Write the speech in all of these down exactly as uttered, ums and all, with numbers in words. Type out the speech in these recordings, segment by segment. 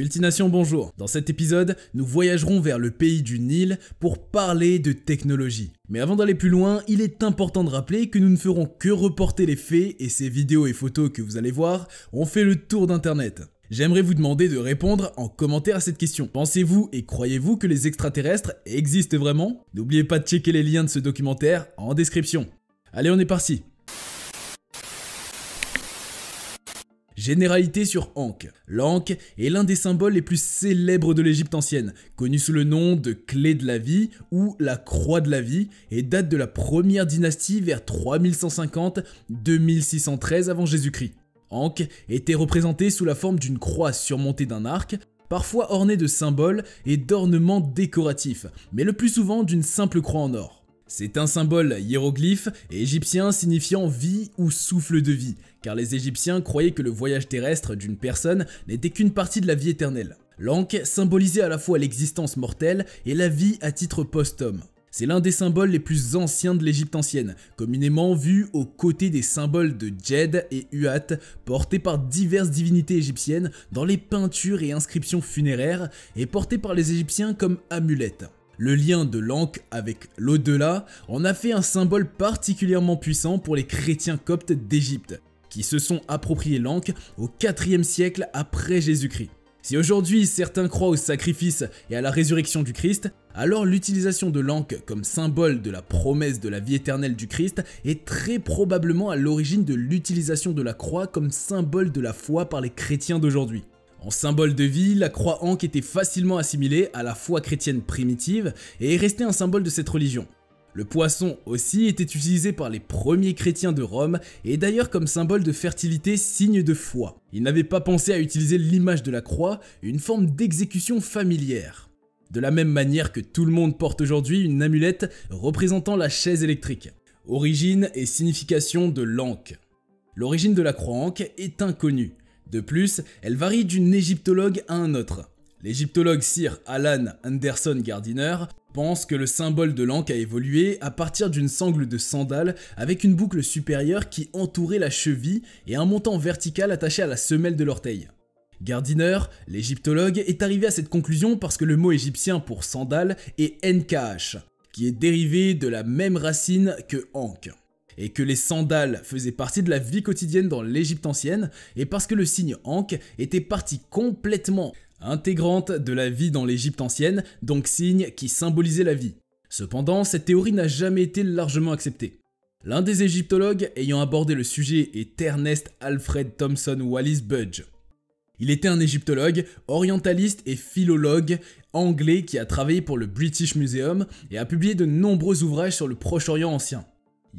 Cultination, bonjour. Dans cet épisode, nous voyagerons vers le pays du Nil pour parler de technologie. Mais avant d'aller plus loin, il est important de rappeler que nous ne ferons que reporter les faits et ces vidéos et photos que vous allez voir ont fait le tour d'internet. J'aimerais vous demander de répondre en commentaire à cette question. Pensez-vous et croyez-vous que les extraterrestres existent vraiment? N'oubliez pas de checker les liens de ce documentaire en description. Allez, on est parti. Généralité sur Ankh. L'Ankh est l'un des symboles les plus célèbres de l'Égypte ancienne, connu sous le nom de clé de la vie ou la croix de la vie, et date de la première dynastie vers trois mille cent cinquante à deux mille six cent treize avant Jésus-Christ. Ankh était représenté sous la forme d'une croix surmontée d'un arc, parfois ornée de symboles et d'ornements décoratifs, mais le plus souvent d'une simple croix en or. C'est un symbole hiéroglyphe égyptien signifiant vie ou souffle de vie, car les Égyptiens croyaient que le voyage terrestre d'une personne n'était qu'une partie de la vie éternelle. L'Ankh symbolisait à la fois l'existence mortelle et la vie à titre posthume. C'est l'un des symboles les plus anciens de l'Égypte ancienne, communément vu aux côtés des symboles de djed et uat portés par diverses divinités égyptiennes dans les peintures et inscriptions funéraires et portés par les Égyptiens comme amulettes. Le lien de l'Ankh avec l'au-delà en a fait un symbole particulièrement puissant pour les chrétiens coptes d'Égypte, qui se sont appropriés l'Ankh au quatrième siècle après Jésus-Christ. Si aujourd'hui certains croient au sacrifice et à la résurrection du Christ, alors l'utilisation de l'Ankh comme symbole de la promesse de la vie éternelle du Christ est très probablement à l'origine de l'utilisation de la croix comme symbole de la foi par les chrétiens d'aujourd'hui. En symbole de vie, la croix Ankh était facilement assimilée à la foi chrétienne primitive et est restée un symbole de cette religion. Le poisson aussi était utilisé par les premiers chrétiens de Rome et d'ailleurs comme symbole de fertilité, signe de foi. Ils n'avaient pas pensé à utiliser l'image de la croix, une forme d'exécution familière. De la même manière que tout le monde porte aujourd'hui une amulette représentant la chaise électrique. Origine et signification de l'Ankh. L'origine de la croix Ankh est inconnue. De plus, elle varie d'une égyptologue à un autre. L'égyptologue Sir Alan Anderson Gardiner pense que le symbole de l'Ankh a évolué à partir d'une sangle de sandale avec une boucle supérieure qui entourait la cheville et un montant vertical attaché à la semelle de l'orteil. Gardiner, l'égyptologue, est arrivé à cette conclusion parce que le mot égyptien pour sandale est nkh, qui est dérivé de la même racine que Ankh, et que les sandales faisaient partie de la vie quotidienne dans l'Égypte ancienne, et parce que le signe Ankh était partie complètement intégrante de la vie dans l'Égypte ancienne, donc signe qui symbolisait la vie. Cependant, cette théorie n'a jamais été largement acceptée. L'un des égyptologues ayant abordé le sujet est Ernest Alfred Thompson Wallis Budge. Il était un égyptologue, orientaliste et philologue anglais qui a travaillé pour le British Museum et a publié de nombreux ouvrages sur le Proche-Orient ancien.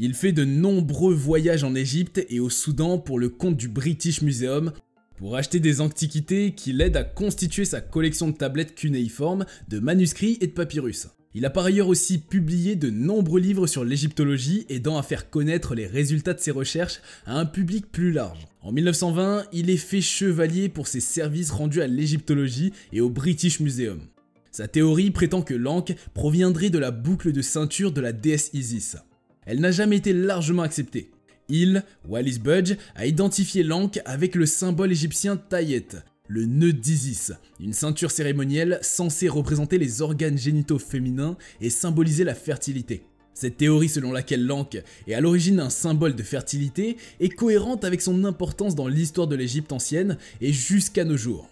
Il fait de nombreux voyages en Égypte et au Soudan pour le compte du British Museum pour acheter des antiquités qui l'aident à constituer sa collection de tablettes cunéiformes, de manuscrits et de papyrus. Il a par ailleurs aussi publié de nombreux livres sur l'égyptologie, aidant à faire connaître les résultats de ses recherches à un public plus large. En mille neuf cent vingt, il est fait chevalier pour ses services rendus à l'égyptologie et au British Museum. Sa théorie prétend que l'Ankh proviendrait de la boucle de ceinture de la déesse Isis. Elle n'a jamais été largement acceptée. Il, Wallis Budge, a identifié l'Ankh avec le symbole égyptien Tayet, le nœud d'Isis, une ceinture cérémonielle censée représenter les organes génitaux féminins et symboliser la fertilité. Cette théorie selon laquelle l'Ankh est à l'origine un symbole de fertilité est cohérente avec son importance dans l'histoire de l'Égypte ancienne et jusqu'à nos jours.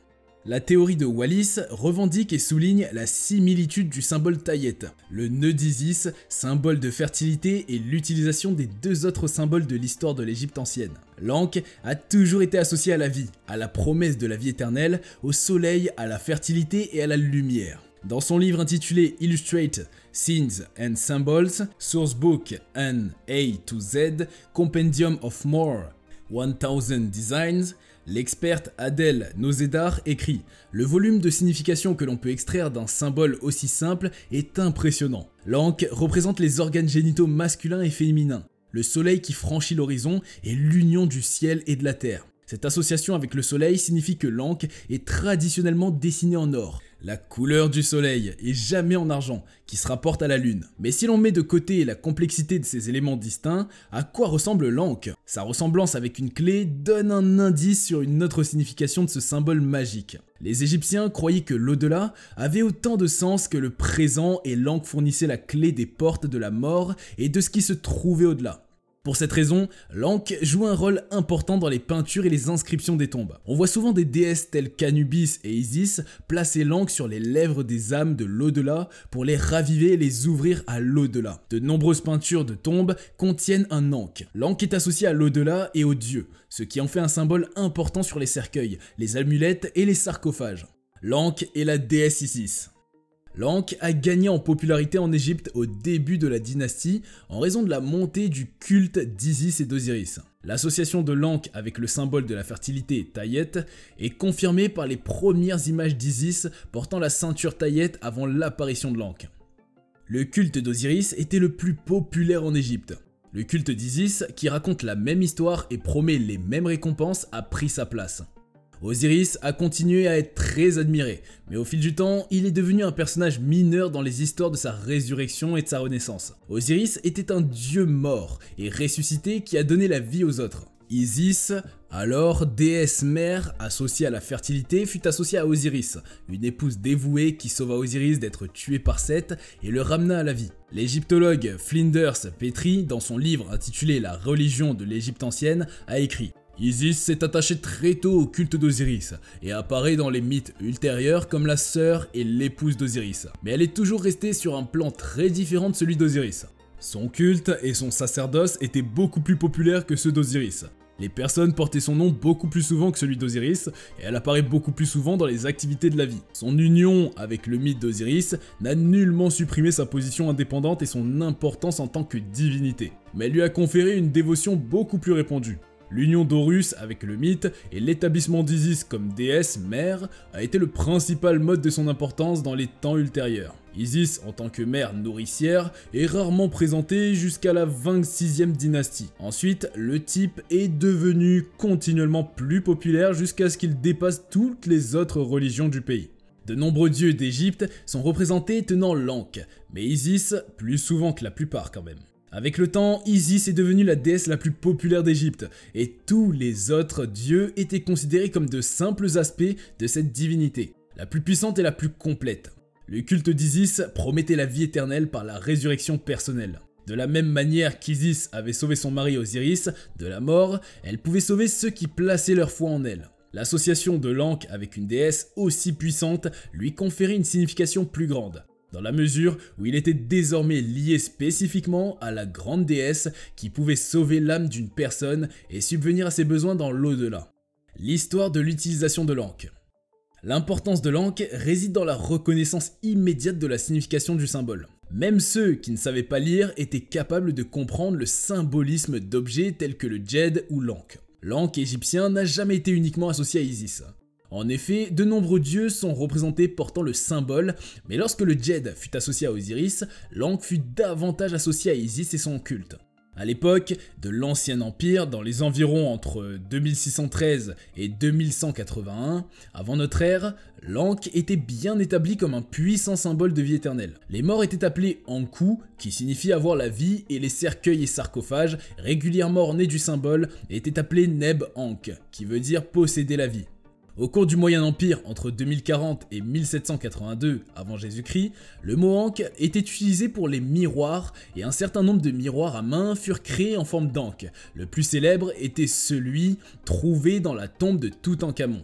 La théorie de Wallis revendique et souligne la similitude du symbole Tayet, le nœud d'Isis, symbole de fertilité, et l'utilisation des deux autres symboles de l'histoire de l'Égypte ancienne. L'Ankh a toujours été associé à la vie, à la promesse de la vie éternelle, au soleil, à la fertilité et à la lumière. Dans son livre intitulé Illustrate Signs and Symbols, Sourcebook and A to Z, Compendium of More, one thousand Designs, l'experte Adèle Nozedar écrit « Le volume de signification que l'on peut extraire d'un symbole aussi simple est impressionnant. L'Ankh représente les organes génitaux masculins et féminins, le soleil qui franchit l'horizon et l'union du ciel et de la terre. Cette association avec le soleil signifie que l'Ankh est traditionnellement dessinée en or, la couleur du soleil et jamais en argent, qui se rapporte à la lune. Mais si l'on met de côté la complexité de ces éléments distincts, à quoi ressemble l'Ankh? Sa ressemblance avec une clé donne un indice sur une autre signification de ce symbole magique. Les Égyptiens croyaient que l'au-delà avait autant de sens que le présent et l'Ankh fournissait la clé des portes de la mort et de ce qui se trouvait au-delà. Pour cette raison, l'Ankh joue un rôle important dans les peintures et les inscriptions des tombes. On voit souvent des déesses telles qu'Anubis et Isis placer l'Ankh sur les lèvres des âmes de l'au-delà pour les raviver et les ouvrir à l'au-delà. De nombreuses peintures de tombes contiennent un Ankh. L'Ankh est associé à l'au-delà et aux dieux, ce qui en fait un symbole important sur les cercueils, les amulettes et les sarcophages. L'Ankh est la déesse Isis. L'Ankh a gagné en popularité en Égypte au début de la dynastie en raison de la montée du culte d'Isis et d'Osiris. L'association de l'Ankh avec le symbole de la fertilité Tayet est confirmée par les premières images d'Isis portant la ceinture Tayet avant l'apparition de l'Ankh. Le culte d'Osiris était le plus populaire en Égypte. Le culte d'Isis, qui raconte la même histoire et promet les mêmes récompenses, a pris sa place. Osiris a continué à être très admiré, mais au fil du temps, il est devenu un personnage mineur dans les histoires de sa résurrection et de sa renaissance. Osiris était un dieu mort et ressuscité qui a donné la vie aux autres. Isis, alors déesse mère associée à la fertilité, fut associée à Osiris, une épouse dévouée qui sauva Osiris d'être tué par Seth et le ramena à la vie. L'égyptologue Flinders Petrie, dans son livre intitulé La religion de l'Égypte ancienne, a écrit: Isis s'est attachée très tôt au culte d'Osiris et apparaît dans les mythes ultérieurs comme la sœur et l'épouse d'Osiris, mais elle est toujours restée sur un plan très différent de celui d'Osiris. Son culte et son sacerdoce étaient beaucoup plus populaires que ceux d'Osiris. Les personnes portaient son nom beaucoup plus souvent que celui d'Osiris et elle apparaît beaucoup plus souvent dans les activités de la vie. Son union avec le mythe d'Osiris n'a nullement supprimé sa position indépendante et son importance en tant que divinité, mais elle lui a conféré une dévotion beaucoup plus répandue. L'union d'Horus avec le mythe et l'établissement d'Isis comme déesse mère a été le principal mode de son importance dans les temps ultérieurs. Isis, en tant que mère nourricière, est rarement présentée jusqu'à la vingt-sixième dynastie. Ensuite, le type est devenu continuellement plus populaire jusqu'à ce qu'il dépasse toutes les autres religions du pays. De nombreux dieux d'Égypte sont représentés tenant l'Ankh, mais Isis plus souvent que la plupart quand même. Avec le temps, Isis est devenue la déesse la plus populaire d'Égypte, et tous les autres dieux étaient considérés comme de simples aspects de cette divinité, la plus puissante et la plus complète. Le culte d'Isis promettait la vie éternelle par la résurrection personnelle. De la même manière qu'Isis avait sauvé son mari Osiris de la mort, elle pouvait sauver ceux qui plaçaient leur foi en elle. L'association de l'Ankh avec une déesse aussi puissante lui conférait une signification plus grande, dans la mesure où il était désormais lié spécifiquement à la grande déesse qui pouvait sauver l'âme d'une personne et subvenir à ses besoins dans l'au-delà. L'histoire de l'utilisation de l'Ankh. L'importance de l'Ankh réside dans la reconnaissance immédiate de la signification du symbole. Même ceux qui ne savaient pas lire étaient capables de comprendre le symbolisme d'objets tels que le djed ou l'Ankh. L'Ankh égyptien n'a jamais été uniquement associé à Isis. En effet, de nombreux dieux sont représentés portant le symbole, mais lorsque le djed fut associé à Osiris, l'Ankh fut davantage associé à Isis et son culte. A l'époque de l'Ancien Empire, dans les environs entre deux mille six cent treize et deux mille cent quatre-vingt-un, avant notre ère, l'Ankh était bien établi comme un puissant symbole de vie éternelle. Les morts étaient appelés Ankou, qui signifie avoir la vie, et les cercueils et sarcophages, régulièrement ornés du symbole, étaient appelés Neb Ankh, qui veut dire posséder la vie. Au cours du Moyen Empire, entre deux mille quarante et mille sept cent quatre-vingt-deux avant Jésus-Christ, le mot Ankh était utilisé pour les miroirs et un certain nombre de miroirs à main furent créés en forme d'Ankh. Le plus célèbre était celui trouvé dans la tombe de Toutankhamon.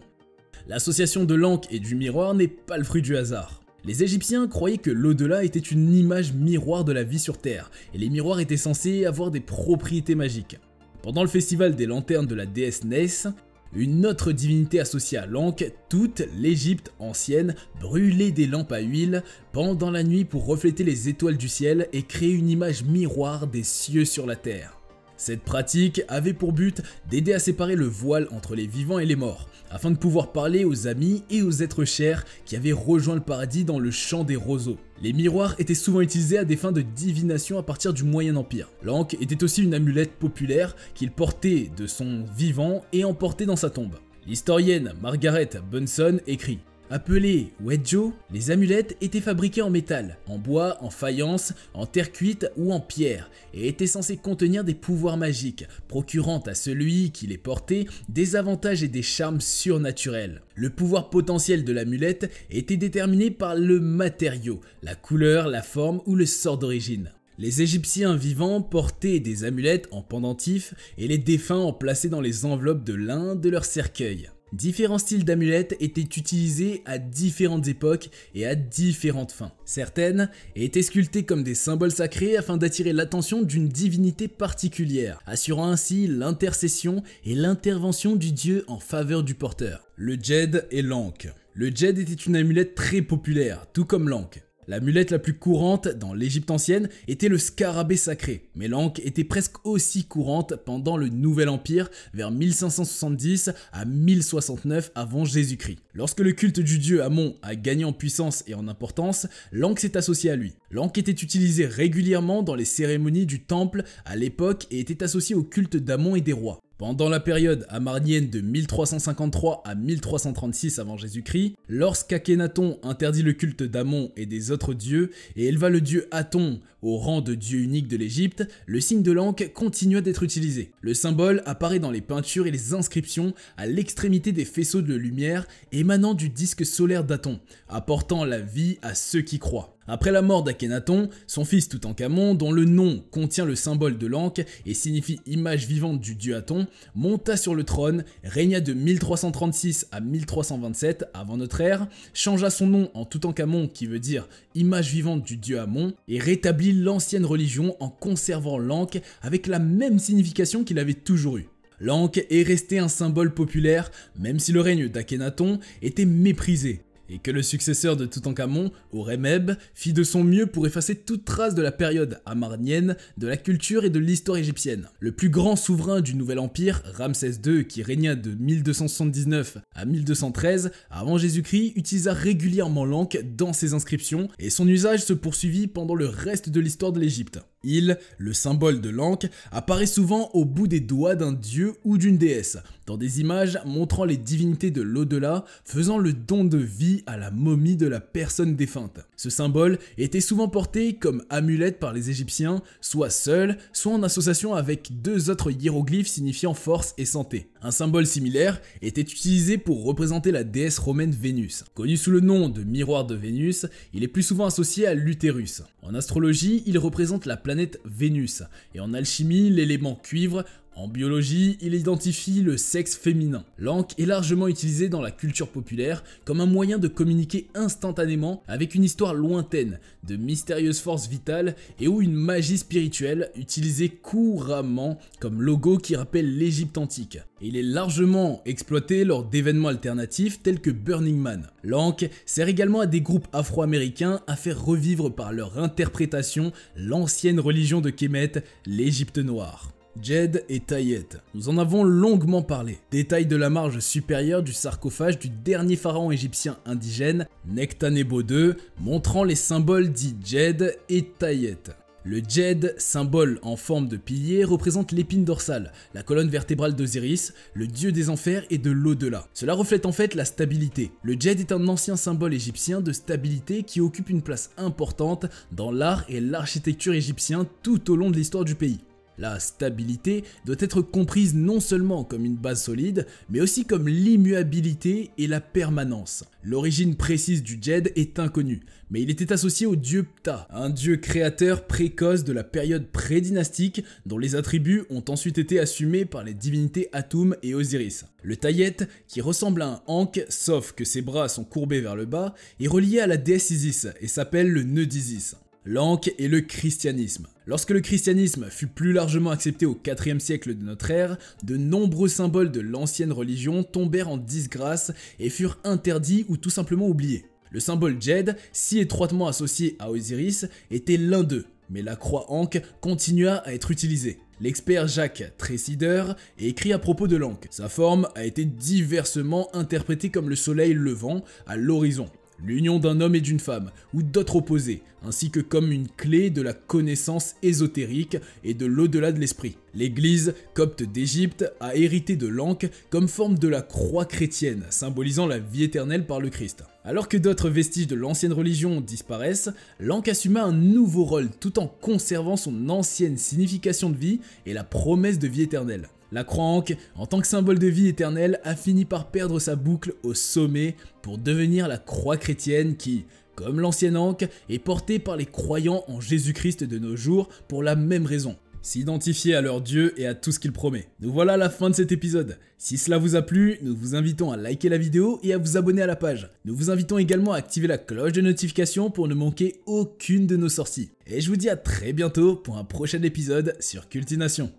L'association de l'Ankh et du miroir n'est pas le fruit du hasard. Les Égyptiens croyaient que l'au-delà était une image miroir de la vie sur Terre et les miroirs étaient censés avoir des propriétés magiques. Pendant le festival des lanternes de la déesse Neith, une autre divinité associée à l'Ankh, toute l'Égypte ancienne brûlait des lampes à huile pendant la nuit pour refléter les étoiles du ciel et créer une image miroir des cieux sur la terre. Cette pratique avait pour but d'aider à séparer le voile entre les vivants et les morts, afin de pouvoir parler aux amis et aux êtres chers qui avaient rejoint le paradis dans le champ des roseaux. Les miroirs étaient souvent utilisés à des fins de divination à partir du Moyen Empire. L'Ankh était aussi une amulette populaire qu'il portait de son vivant et emportait dans sa tombe. L'historienne Margaret Bunson écrit: Appelées wedjo, les amulettes étaient fabriquées en métal, en bois, en faïence, en terre cuite ou en pierre, et étaient censées contenir des pouvoirs magiques, procurant à celui qui les portait des avantages et des charmes surnaturels. Le pouvoir potentiel de l'amulette était déterminé par le matériau, la couleur, la forme ou le sort d'origine. Les Égyptiens vivants portaient des amulettes en pendentif et les défunts en plaçaient dans les enveloppes de lin de leur cercueil. Différents styles d'amulettes étaient utilisés à différentes époques et à différentes fins. Certaines étaient sculptées comme des symboles sacrés afin d'attirer l'attention d'une divinité particulière, assurant ainsi l'intercession et l'intervention du dieu en faveur du porteur. Le djed et l'ankh. Le djed était une amulette très populaire, tout comme l'ankh. L'amulette la plus courante dans l'Égypte ancienne était le scarabée sacré, mais l'ankh était presque aussi courante pendant le Nouvel Empire vers mille cinq cent soixante-dix à mille soixante-neuf avant Jésus-Christ. Lorsque le culte du dieu Amon a gagné en puissance et en importance, l'ankh s'est associé à lui. L'ankh était utilisé régulièrement dans les cérémonies du temple à l'époque et était associé au culte d'Amon et des rois. Pendant la période amarnienne de mille trois cent cinquante-trois à mille trois cent trente-six avant Jésus-Christ, lorsqu'Akhénaton interdit le culte d'Amon et des autres dieux et éleva le dieu Aton au rang de dieu unique de l'Égypte, le signe de l'ankh continua d'être utilisé. Le symbole apparaît dans les peintures et les inscriptions à l'extrémité des faisceaux de lumière émanant du disque solaire d'Aton, apportant la vie à ceux qui croient. Après la mort d'Akhénaton, son fils Toutankhamon, dont le nom contient le symbole de l'ankh et signifie image vivante du dieu Aton, monta sur le trône, régna de mille trois cent trente-six à mille trois cent vingt-sept avant notre ère, changea son nom en Toutankhamon qui veut dire image vivante du dieu Amon et rétablit l'ancienne religion en conservant l'ankh avec la même signification qu'il avait toujours eue. L'ankh est resté un symbole populaire même si le règne d'Akhénaton était méprisé, et que le successeur de Toutankhamon, Horemheb, fit de son mieux pour effacer toute trace de la période amarnienne, de la culture et de l'histoire égyptienne. Le plus grand souverain du Nouvel Empire, Ramsès deux, qui régna de mille deux cent soixante-dix-neuf à mille deux cent treize avant Jésus-Christ, utilisa régulièrement l'ankh dans ses inscriptions et son usage se poursuivit pendant le reste de l'histoire de l'Égypte. Il, le symbole de l'ankh, apparaît souvent au bout des doigts d'un dieu ou d'une déesse, dans des images montrant les divinités de l'au-delà, faisant le don de vie à la momie de la personne défunte. Ce symbole était souvent porté comme amulette par les Égyptiens, soit seul, soit en association avec deux autres hiéroglyphes signifiant force et santé. Un symbole similaire était utilisé pour représenter la déesse romaine Vénus. Connu sous le nom de miroir de Vénus, il est plus souvent associé à l'utérus. En astrologie, il représente la planète Vénus, et en alchimie, l'élément cuivre. En biologie, il identifie le sexe féminin. L'ankh est largement utilisé dans la culture populaire comme un moyen de communiquer instantanément avec une histoire lointaine, de mystérieuses forces vitales et ou une magie spirituelle utilisée couramment comme logo qui rappelle l'Égypte antique. Il est largement exploité lors d'événements alternatifs tels que Burning Man. L'ankh sert également à des groupes afro-américains à faire revivre par leur interprétation l'ancienne religion de Kemet, l'Égypte noire. Djed et Tayet. Nous en avons longuement parlé. Détail de la marge supérieure du sarcophage du dernier pharaon égyptien indigène, Nectanebo deux, montrant les symboles dits djed et Tayet. Le djed, symbole en forme de pilier, représente l'épine dorsale, la colonne vertébrale d'Osiris, le dieu des enfers et de l'au-delà. Cela reflète en fait la stabilité. Le djed est un ancien symbole égyptien de stabilité qui occupe une place importante dans l'art et l'architecture égyptien tout au long de l'histoire du pays. La stabilité doit être comprise non seulement comme une base solide, mais aussi comme l'immuabilité et la permanence. L'origine précise du djed est inconnue, mais il était associé au dieu Ptah, un dieu créateur précoce de la période pré-dynastique dont les attributs ont ensuite été assumés par les divinités Atum et Osiris. Le Tayet, qui ressemble à un ankh sauf que ses bras sont courbés vers le bas, est relié à la déesse Isis et s'appelle le nœud d'Isis. L'ankh et le christianisme. Lorsque le christianisme fut plus largement accepté au quatrième siècle de notre ère, de nombreux symboles de l'ancienne religion tombèrent en disgrâce et furent interdits ou tout simplement oubliés. Le symbole djed, si étroitement associé à Osiris, était l'un d'eux, mais la croix ankh continua à être utilisée. L'expert Jacques Trécyder écrit à propos de l'ankh. Sa forme a été diversement interprétée comme le soleil levant à l'horizon, l'union d'un homme et d'une femme, ou d'autres opposés, ainsi que comme une clé de la connaissance ésotérique et de l'au-delà de l'esprit. L'église copte d'Égypte a hérité de l'Ankh comme forme de la croix chrétienne, symbolisant la vie éternelle par le Christ. Alors que d'autres vestiges de l'ancienne religion disparaissent, l'Ankh assuma un nouveau rôle tout en conservant son ancienne signification de vie et la promesse de vie éternelle. La croix Ankh, en tant que symbole de vie éternelle, a fini par perdre sa boucle au sommet pour devenir la croix chrétienne qui, comme l'ancienne Ankh, est portée par les croyants en Jésus-Christ de nos jours pour la même raison, s'identifier à leur Dieu et à tout ce qu'il promet. Nous voilà à la fin de cet épisode. Si cela vous a plu, nous vous invitons à liker la vidéo et à vous abonner à la page. Nous vous invitons également à activer la cloche de notification pour ne manquer aucune de nos sorties. Et je vous dis à très bientôt pour un prochain épisode sur Cultination.